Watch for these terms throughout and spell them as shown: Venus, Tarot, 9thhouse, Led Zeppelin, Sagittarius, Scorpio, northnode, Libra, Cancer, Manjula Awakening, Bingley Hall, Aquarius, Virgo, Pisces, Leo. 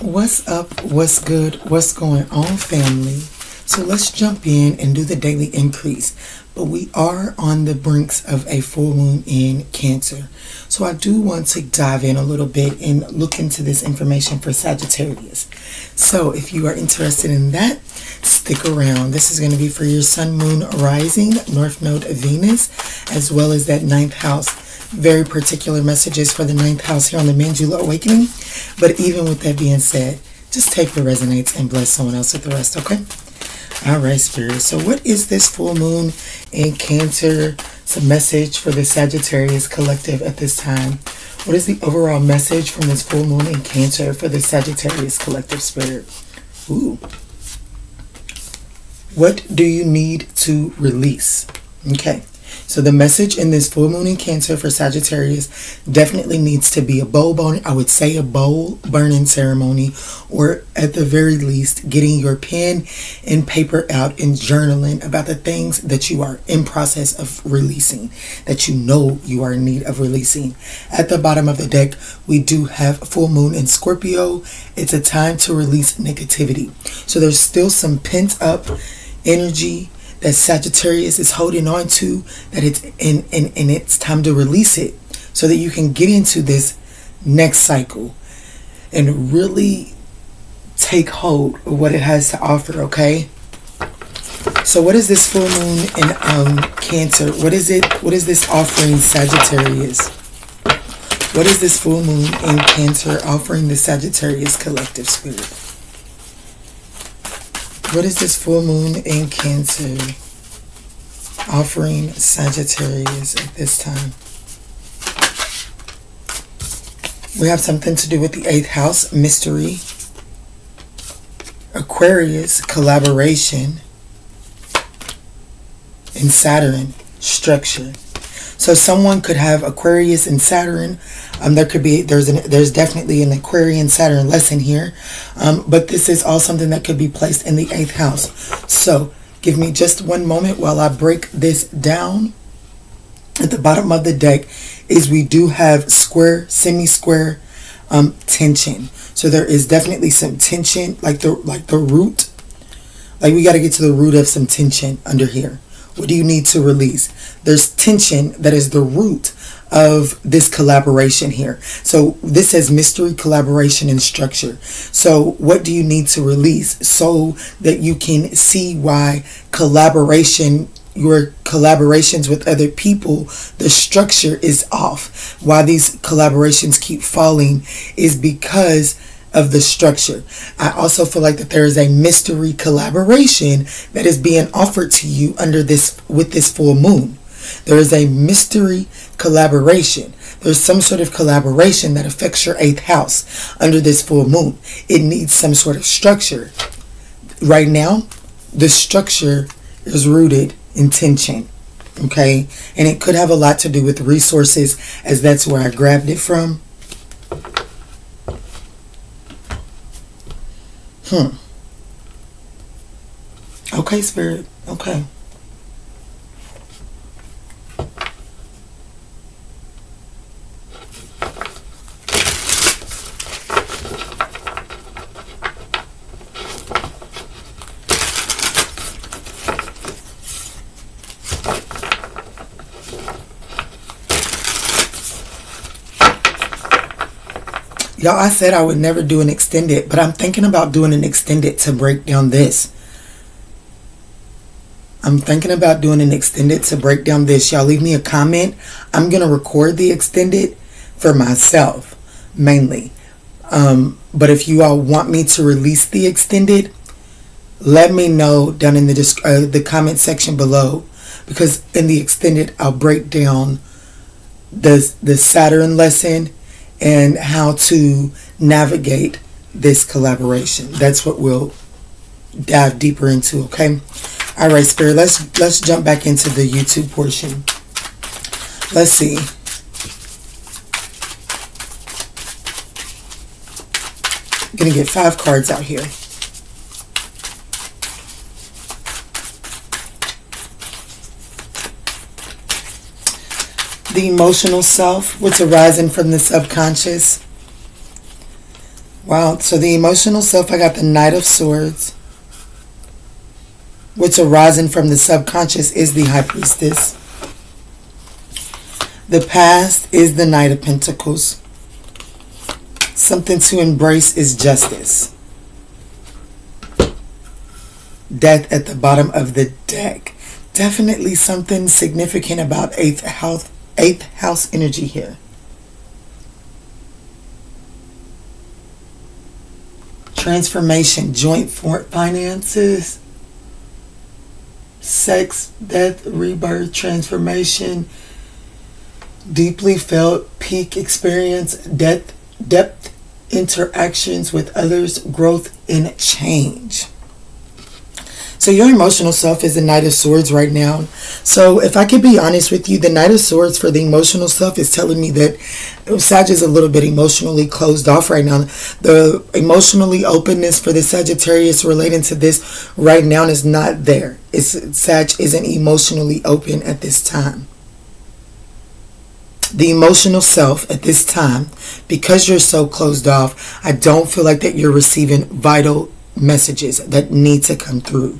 What's up? What's good? What's going on, family? So let's jump in and do the daily increase. But we are on the brinks of a full moon in Cancer. So I do want to dive in a little bit and look into this information for Sagittarius. So if you are interested in that, stick around. This is going to be for your sun, moon, rising, north node Venus, as well as that ninth house. Very particular messages for the ninth house here on the Manjula Awakening. But even with that being said, just take what resonates and bless someone else with the rest, okay? All right, Spirit. So what is this full moon in Cancer? It's a message for the Sagittarius collective at this time. What is the overall message from this full moon in Cancer for the Sagittarius collective, Spirit? Ooh. What do you need to release? Okay. So the message in this full moon in Cancer for Sagittarius definitely needs to be a bowl burning, I would say a bowl burning ceremony, or at the very least getting your pen and paper out and journaling about the things that you are in process of releasing, that you know you are in need of releasing. At the bottom of the deck, we do have full moon in Scorpio. It's a time to release negativity. So there's still some pent up energy that Sagittarius is holding on to, that it's and it's time to release it so that you can get into this next cycle and really take hold of what it has to offer, okay? So what is this full moon in Cancer? What is it? What is this offering Sagittarius? What is this full moon in Cancer offering the Sagittarius collective, Spirit? What is this full moon in Cancer offering Sagittarius at this time? We have something to do with the 8th house, mystery. Aquarius, collaboration. And Saturn, structure. So someone could have Aquarius and Saturn. There's definitely an Aquarian Saturn lesson here. But this is all something that could be placed in the 8th house. So give me just one moment while I break this down. At the bottom of the deck is we do have square, semi-square tension. So there is definitely some tension, like the root. Like we got to get to the root of some tension under here. What do you need to release? There's tension that is the root of this collaboration here. So this says mystery, collaboration, and structure. So what do you need to release so that you can see why collaboration, your collaborations with other people, the structure is off? Why these collaborations keep falling is because of the structure. I also feel like that there is a mystery collaboration that is being offered to you under this, with this full moon. There is a mystery collaboration. There's some sort of collaboration that affects your 8th house under this full moon. It needs some sort of structure. Right now, the structure is rooted in tension. Okay? And it could have a lot to do with resources, as that's where I grabbed it from. Okay, Spirit. Okay. Y'all, I said I would never do an extended, but I'm thinking about doing an extended to break down this. I'm thinking about doing an extended to break down this. Y'all leave me a comment. I'm going to record the extended for myself, mainly. But if you all want me to release the extended, let me know down in the comment section below. Because in the extended, I'll break down the Saturn lesson and how to navigate this collaboration. That's what we'll dive deeper into, okay? All right, Spirit, let's jump back into the YouTube portion. Let's see. I'm gonna get 5 cards out here. The emotional self, what's arising from the subconscious. Wow, so the emotional self, I got the Knight of Swords. What's arising from the subconscious is the High Priestess. The past is the Knight of Pentacles. Something to embrace is justice. Death at the bottom of the deck. Definitely something significant about eighth house energy here. Transformation, joint finances, sex, death, rebirth, transformation, deeply felt peak experience, depth interactions with others, growth and change. So your emotional self is the Knight of Swords right now. So if I could be honest with you, the Knight of Swords for the emotional self is telling me that Sag is a little bit emotionally closed off right now. The emotionally openness for the Sagittarius relating to this right now is not there. Sag isn't emotionally open at this time. The emotional self at this time, because you're so closed off, I don't feel like that you're receiving vital messages that need to come through.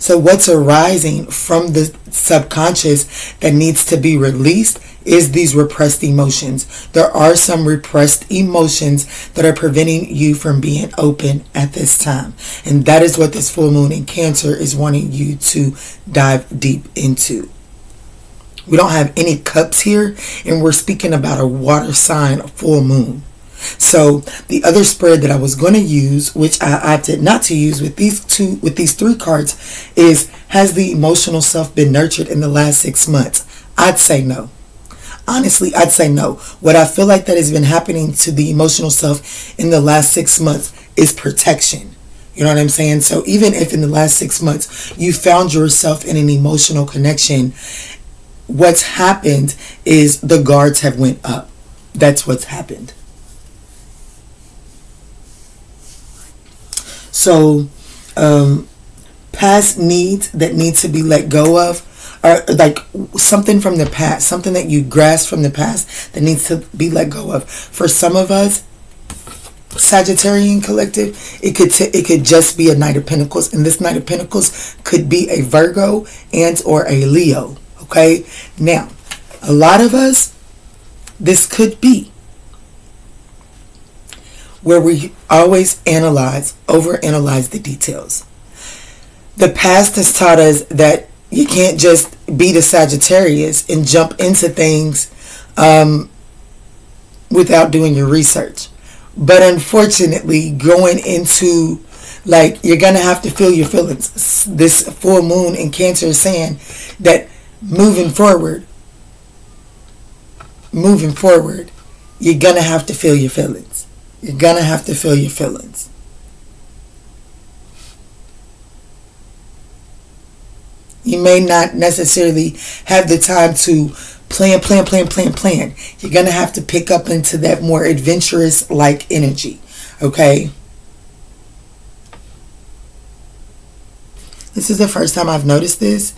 So what's arising from the subconscious that needs to be released is these repressed emotions. There are some repressed emotions that are preventing you from being open at this time. And that is what this full moon in Cancer is wanting you to dive deep into. We don't have any cups here, and we're speaking about a water sign full moon. So the other spread that I was going to use, which I opted not to use with these three cards, is has the emotional self been nurtured in the last 6 months? I'd say no. Honestly, I'd say no. What I feel like that has been happening to the emotional self in the last 6 months is protection. You know what I'm saying? So even if in the last 6 months you found yourself in an emotional connection, what's happened is the guards have went up. That's what's happened. So past needs that need to be let go of are like something from the past, something that you grasped from the past that needs to be let go of. For some of us, Sagittarian collective, it could just be a Knight of Pentacles, and this Knight of Pentacles could be a Virgo and or a Leo, okay? Now, a lot of us, this could be where we always overanalyze the details. The past has taught us that you can't just be the Sagittarius and jump into things without doing your research. But unfortunately, going into, like, you're going to have to feel your feelings. This full moon in Cancer is saying that moving forward, you're going to have to feel your feelings. You're going to have to feel your feelings. You may not necessarily have the time to plan. You're going to have to pick up into that more adventurous-like energy, okay? This is the first time I've noticed this,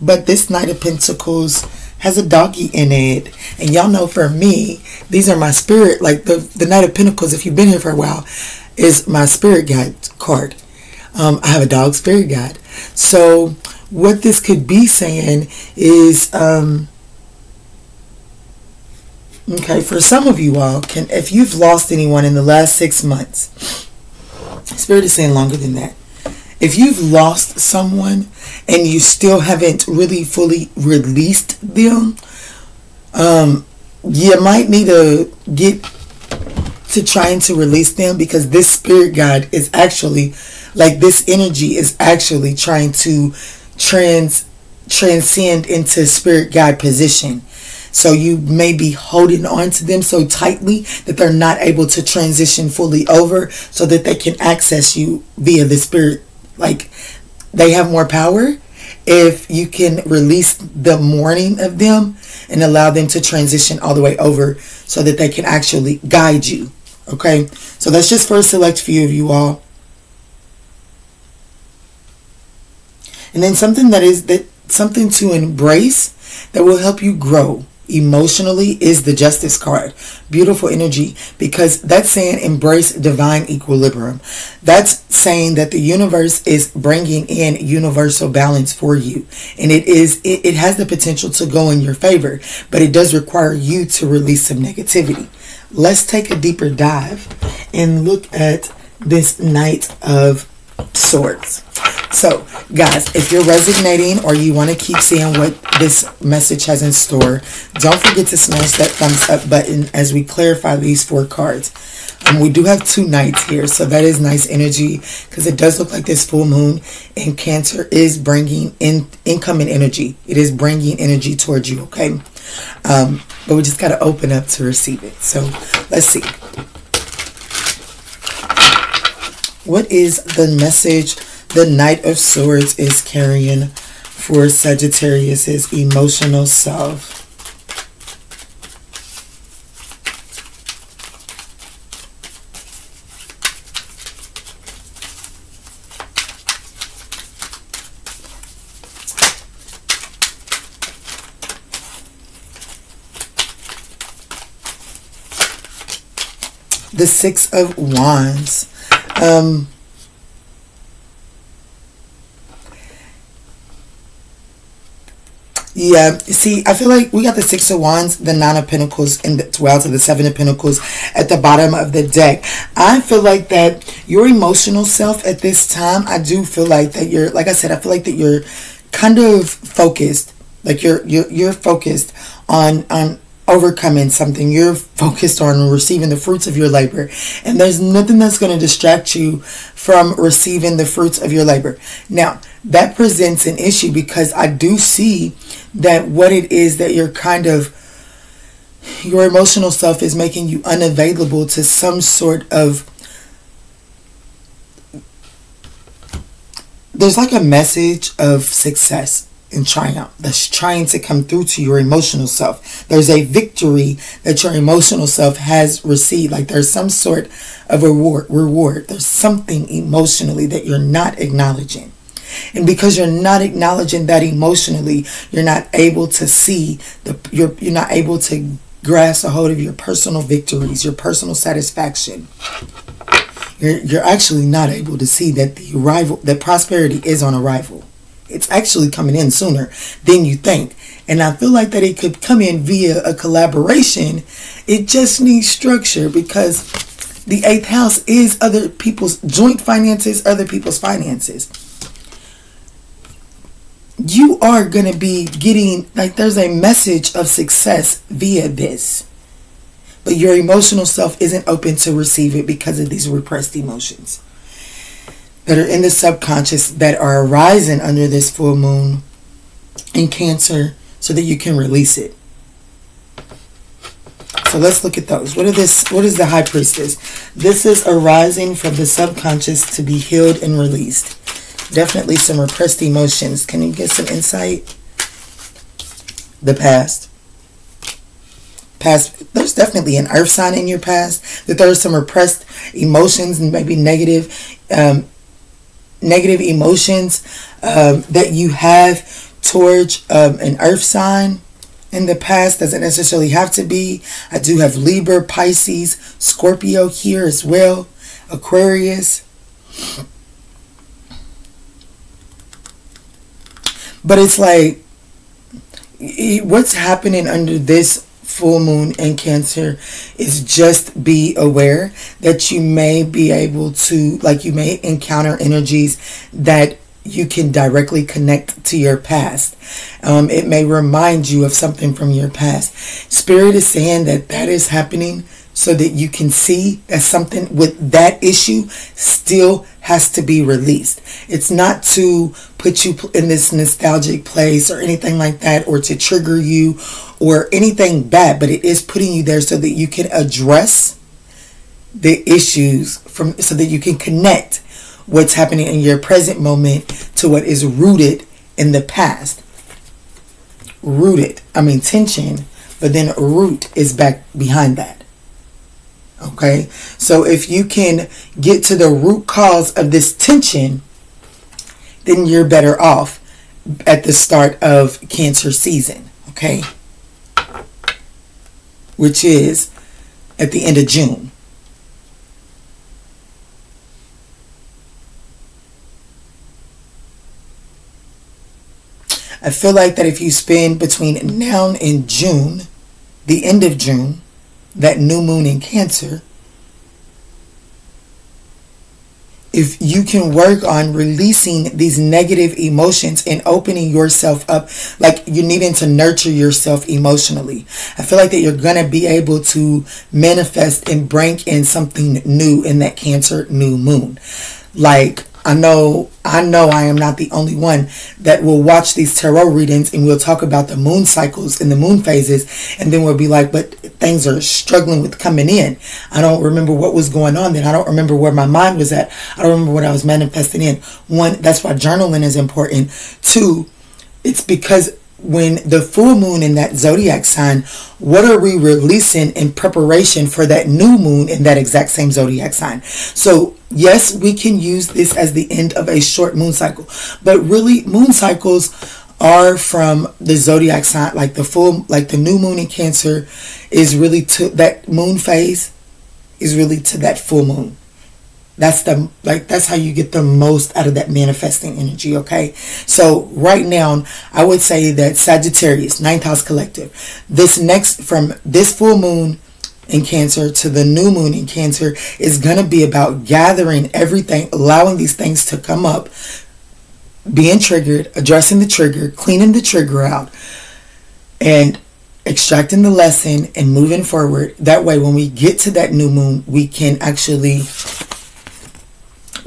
but this Knight of Pentacles has a doggy in it. And y'all know for me, these are my spirit, like the Knight of Pentacles, if you've been here for a while, is my spirit guide card. I have a dog spirit guide. So what this could be saying is, okay, for some of you all, if you've lost anyone in the last 6 months, spirit is saying longer than that. If you've lost someone and you still haven't really fully released them, you might need to get to trying to release them, because this spirit guide is actually, like, this energy is actually trying to transcend into spirit guide position. So you may be holding on to them so tightly that they're not able to transition fully over so that they can access you via the spirit. Like, they have more power if you can release the mourning of them and allow them to transition all the way over so that they can actually guide you, okay? So that's just for a select few of you all. And then something to embrace that will help you grow emotionally is the Justice card. Beautiful energy, because that's saying embrace divine equilibrium. That's saying that the universe is bringing in universal balance for you, and it has the potential to go in your favor, but it does require you to release some negativity. Let's take a deeper dive and look at this Knight of Swords. So guys, if you're resonating or you want to keep seeing what this message has in store, don't forget to smash that thumbs up button as we clarify these four cards. We do have two Knights here, so that is nice energy, because it does look like this full moon and Cancer is bringing in incoming energy. It is bringing energy towards you, okay? But we just got to open up to receive it. So let's see. What is the message the Knight of Swords is carrying for Sagittarius's emotional self? The Six of Wands. Yeah, see, I feel like we got the Six of Wands, the Nine of Pentacles, and the 12 to the Seven of Pentacles at the bottom of the deck. I feel like that your emotional self at this time, I do feel like that you're, like I said, I feel like that you're kind of focused. Like you're focused on overcoming something. You're focused on receiving the fruits of your labor, and there's nothing that's going to distract you from receiving the fruits of your labor. Now that presents an issue, because I do see that what it is that you're kind of, your emotional self is making you unavailable to some sort of, there's like a message of success and triumph that's trying to come through to your emotional self. There's a victory that your emotional self has received. Like there's some sort of reward. There's something emotionally that you're not acknowledging. And because you're not acknowledging that emotionally, you're not able to see the, you're not able to grasp a hold of your personal victories, your personal satisfaction. You're actually not able to see that the arrival, that prosperity is on arrival. It's actually coming in sooner than you think. And I feel like that it could come in via a collaboration. It just needs structure, because the 8th house is other people's joint finances, other people's finances. You are going to be getting, like there's a message of success via this, but your emotional self isn't open to receive it because of these repressed emotions that are in the subconscious that are arising under this full moon in Cancer, so that you can release it. So let's look at those. What are this? What is the High Priestess? This is arising from the subconscious to be healed and released. Definitely some repressed emotions. Can you get some insight? The past. Past, there's definitely an earth sign in your past, that there are some repressed emotions and maybe negative emotions that you have towards an earth sign in the past. Doesn't necessarily have to be. I do have Libra, Pisces, Scorpio here as well, Aquarius. But it's like, what's happening under this full moon in Cancer is just be aware that you may be able to, like you may encounter energies that you can directly connect to your past. It may remind you of something from your past. Spirit is saying that that is happening so that you can see that something with that issue still has to be released. It's not to put you in this nostalgic place or anything like that, or to trigger you or anything bad, but it is putting you there so that you can address the issues from, so that you can connect what's happening in your present moment to what is rooted in the past. Rooted, I mean tension, but then root is back behind that. Okay, so if you can get to the root cause of this tension, then you're better off at the start of Cancer season. Okay, which is at the end of June. I feel like that if you spend between now and June, the end of June, that new moon in Cancer, if you can work on releasing these negative emotions and opening yourself up, like you're needing to nurture yourself emotionally, I feel like that you're going to be able to manifest and bring in something new in that Cancer new moon. Like, I know I am not the only one that will watch these tarot readings and we'll talk about the moon cycles and the moon phases, and then we'll be like, but things are struggling with coming in. I don't remember what was going on then. I don't remember where my mind was at. I don't remember what I was manifesting in. One, that's why journaling is important. Two, it's because when the full moon in that zodiac sign, what are we releasing in preparation for that new moon in that exact same zodiac sign? So yes, we can use this as the end of a short moon cycle, but really moon cycles are from the zodiac sign. Like the full, like the new moon in Cancer is really to that moon phase, is really to that full moon. That's the, like, that's how you get the most out of that manifesting energy, okay? So right now, I would say that Sagittarius, 9th house collective, this next, from this full moon in Cancer to the new moon in Cancer, is going to be about gathering everything, allowing these things to come up, being triggered, addressing the trigger, cleaning the trigger out, and extracting the lesson and moving forward. That way, when we get to that new moon, we can actually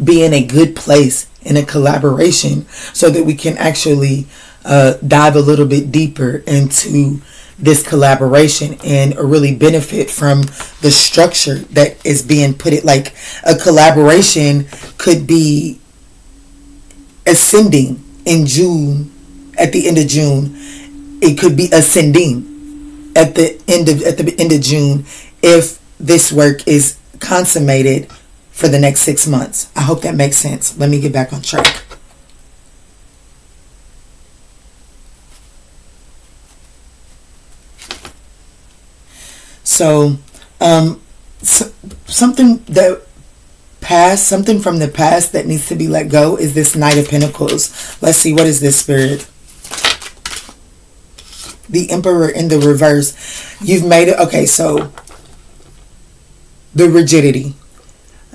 be in a good place in a collaboration so that we can actually dive a little bit deeper into this collaboration and really benefit from the structure that is being put in. Like a collaboration could be ascending in June, at the end of June. It could be ascending at the end of June if this work is consummated for the next 6 months. I hope that makes sense. Let me get back on track. So, something from the past that needs to be let go is this Knight of Pentacles. Let's see, what is this, Spirit? The Emperor in the reverse. You've made it. Okay, so the rigidity.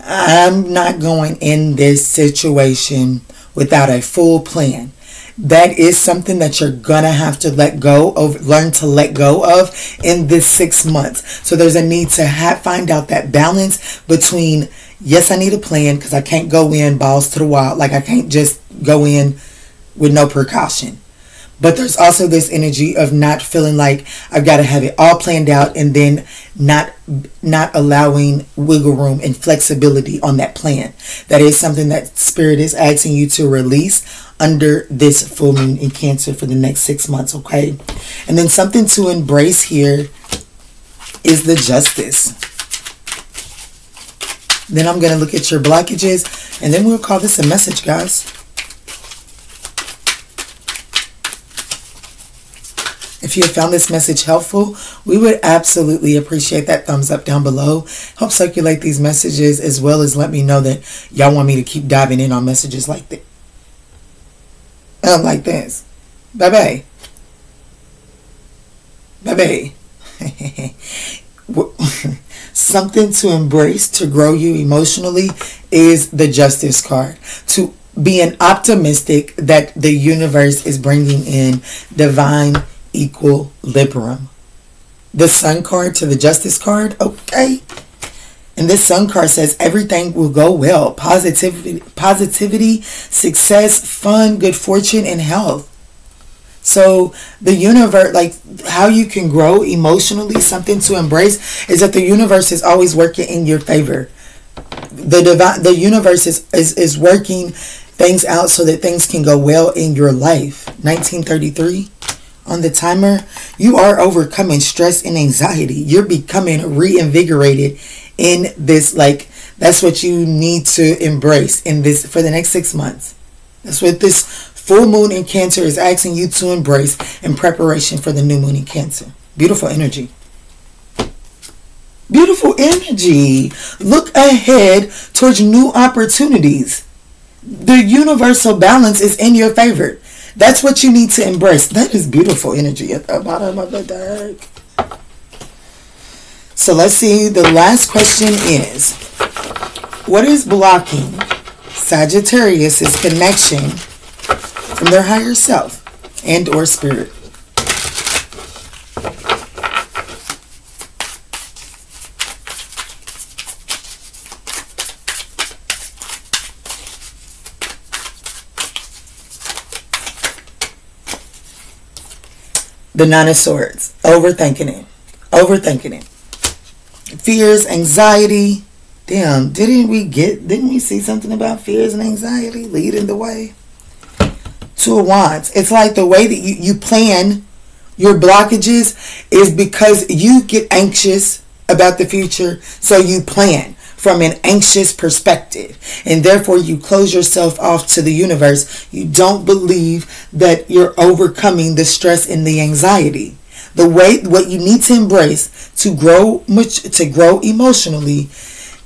I'm not going in this situation without a full plan. That is something that you're going to have to let go of, learn to let go of in this 6 months. So there's a need to find out that balance between, yes, I need a plan because I can't go in balls to the wall. Like I can't just go in with no precaution. But there's also this energy of not feeling like I've got to have it all planned out and then not allowing wiggle room and flexibility on that plan. That is something that Spirit is asking you to release under this full moon in Cancer for the next 6 months, okay? And then something to embrace here is the justice. Then I'm going to look at your blockages and then we'll call this a message, guys. If you have found this message helpful, we would absolutely appreciate that thumbs up down below. Help circulate these messages as well as let me know that y'all want me to keep diving in on messages like this. Like this. Bye-bye. Bye-bye. Something to embrace to grow you emotionally is the Justice card. To being optimistic that the universe is bringing in divine equilibrium. The Sun card to the Justice card, okay? And this Sun card says everything will go well. Positivity, success, fun, good fortune, and health. So the universe, like how you can grow emotionally, something to embrace is that the universe is always working in your favor. The universe is working things out so that things can go well in your life. 1933. On the timer, you are overcoming stress and anxiety. You're becoming reinvigorated in this. Like, that's what you need to embrace in this for the next 6 months. That's what this full moon in Cancer is asking you to embrace in preparation for the new moon in Cancer. Beautiful energy. Beautiful energy. Look ahead towards new opportunities. The universal balance is in your favor. That's what you need to embrace. That is beautiful energy at the bottom of the deck. So let's see. The last question is, what is blocking Sagittarius's connection from their higher self and or spirit? The Nine of Swords. Overthinking it. Overthinking it. Fears, anxiety. Damn, didn't we see something about fears and anxiety leading the way? Two of Wands. It's like the way that you plan your blockages is because you get anxious about the future. So you plan from an anxious perspective, and therefore you close yourself off to the universe. You don't believe that you're overcoming the stress and the anxiety. The way what you need to embrace to grow emotionally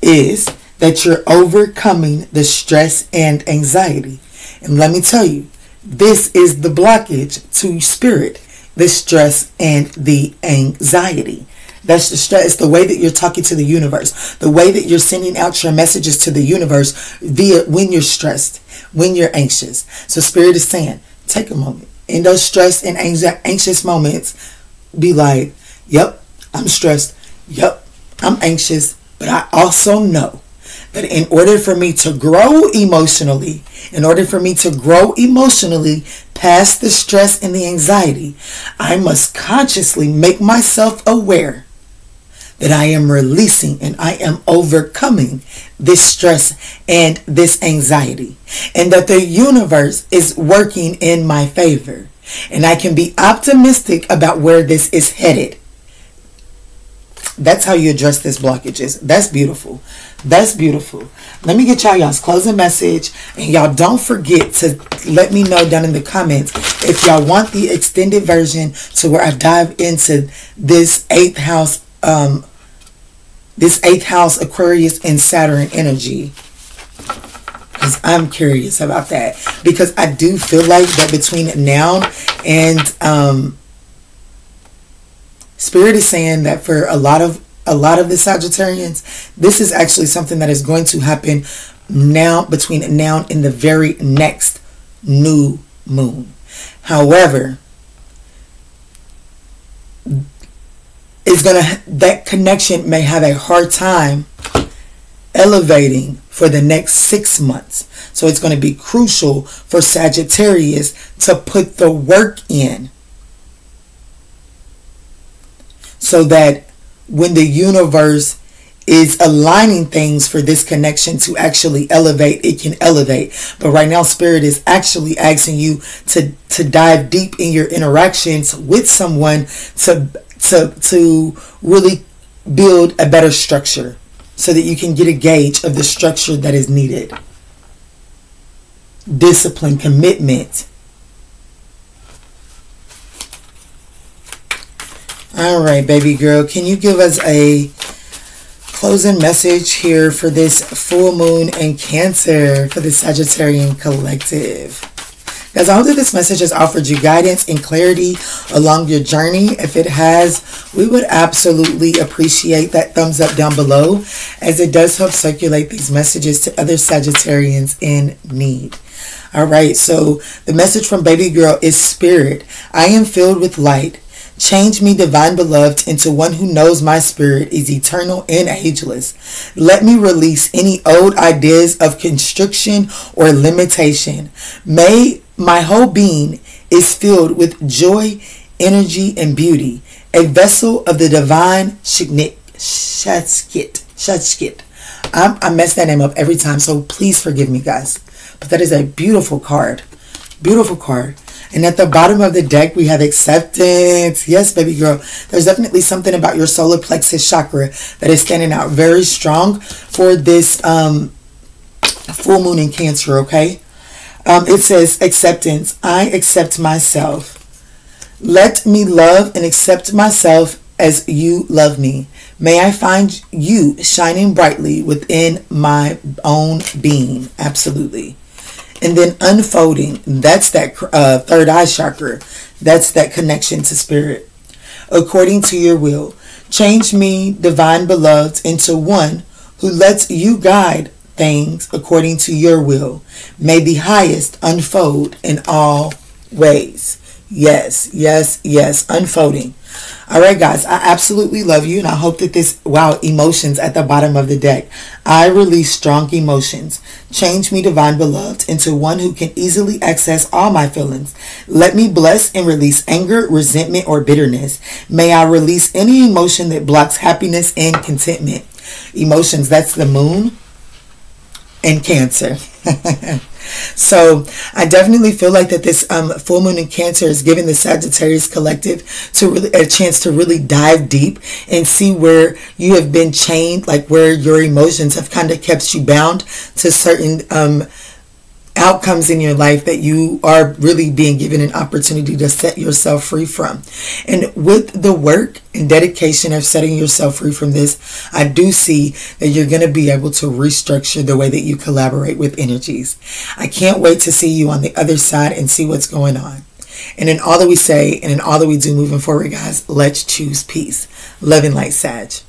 is that you're overcoming the stress and anxiety. And let me tell you, this is the blockage to spirit, the stress and the anxiety. That's the stress. It's the way that you're talking to the universe, the way that you're sending out your messages to the universe via when you're stressed, when you're anxious. So spirit is saying, take a moment in those stress and anxious moments. Be like, yep, I'm stressed. Yep, I'm anxious. But I also know that in order for me to grow emotionally, past the stress and the anxiety, I must consciously make myself aware that I am releasing and I am overcoming this stress and this anxiety, and that the universe is working in my favor, and I can be optimistic about where this is headed. That's how you address this blockages. That's beautiful. That's beautiful. Let me get y'all's closing message. And y'all don't forget to let me know down in the comments if y'all want the extended version to where I dive into this 8th house, Aquarius and Saturn energy. Because I'm curious about that. Because I do feel like that between now and Spirit is saying that for a lot of the Sagittarians, this is actually something that is going to happen now, between now and the very next new moon. However, that connection may have a hard time elevating for the next 6 months. So it's going to be crucial for Sagittarius to put the work in, so that when the universe is aligning things for this connection to actually elevate, it can elevate. But right now, Spirit is actually asking you to dive deep in your interactions with someone to really build a better structure so that you can get a gauge of the structure that is needed. Discipline, commitment. All right, baby girl, can you give us a closing message here for this full moon in Cancer for the Sagittarian collective? Guys, I hope that this message has offered you guidance and clarity along your journey. If it has, we would absolutely appreciate that thumbs up down below, as it does help circulate these messages to other Sagittarians in need. All right, so the message from baby girl is Spirit. I am filled with light. Change me, divine beloved, into one who knows my spirit is eternal and ageless. Let me release any old ideas of constriction or limitation. May my whole being is filled with joy, energy, and beauty, a vessel of the divine Shadskit. I mess that name up every time, so please forgive me, guys. But that is a beautiful card. Beautiful card. And at the bottom of the deck, we have acceptance. Yes, baby girl. There's definitely something about your solar plexus chakra that is standing out very strong for this full moon in Cancer, okay? It says, acceptance. I accept myself. Let me love and accept myself as you love me. May I find you shining brightly within my own being. Absolutely. And then unfolding. That's that third eye chakra. That's that connection to spirit. According to your will. Change me, divine beloved, into one who lets you guide things according to your will. May the highest unfold in all ways. Yes, yes, yes. Unfolding. All right, guys, I absolutely love you, and I hope that this, wow, emotions at the bottom of the deck. I release strong emotions. Change me, divine beloved, into one who can easily access all my feelings. Let me bless and release anger, resentment, or bitterness. May I release any emotion that blocks happiness and contentment. Emotions, that's the moon and Cancer. So I definitely feel like that this full moon in Cancer is giving the Sagittarius collective to really a chance to really dive deep and see where you have been chained, like where your emotions have kind of kept you bound to certain outcomes in your life that you are really being given an opportunity to set yourself free from. And with the work and dedication of setting yourself free from this, I do see that you're going to be able to restructure the way that you collaborate with energies. I can't wait to see you on the other side and see what's going on. And in all that we say and in all that we do moving forward, guys, let's choose peace. Love and light, Sag.